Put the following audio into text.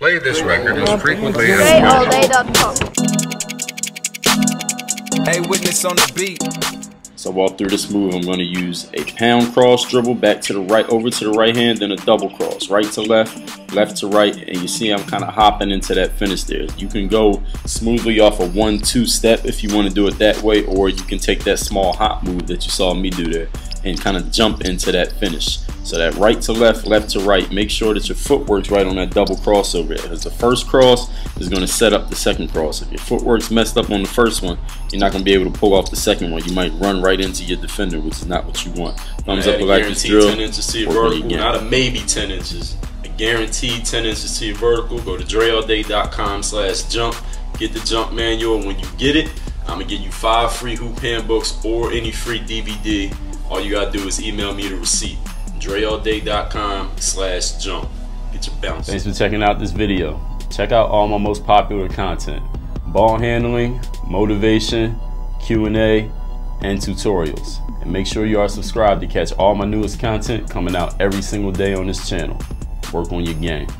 Play this record as frequently as DreAllDay.com. Hey, witness on the beat. So while through this move, I'm going to use a pound cross dribble back to the right, over to the right hand, then a double cross, right to left, left to right, and you see I'm kind of hopping into that finish there. You can go smoothly off a 1-2 step if you want to do it that way, or you can take that small hop move that you saw me do there and kind of jump into that finish. So that right to left, left to right, make sure that your footwork's right on that double crossover, because the first cross is going to set up the second cross. If your footwork's messed up on the first one, you're not going to be able to pull off the second one. You might run right into your defender, which is not what you want. Thumbs up like this drill. 10 inches to your vertical, not a maybe 10 inches. A guaranteed 10 inches to your vertical. Go to DreAllDay.com/jump. Get the jump manual. When you get it, I'm going to give you 5 free hoop handbooks or any free DVD. All you got to do is email me the receipt. DreAllDay.com/jump. Get your bounce. Thanks for checking out this video. Check out all my most popular content: ball handling, motivation, Q&A, and tutorials. And make sure you are subscribed to catch all my newest content coming out every single day on this channel. Work on your game.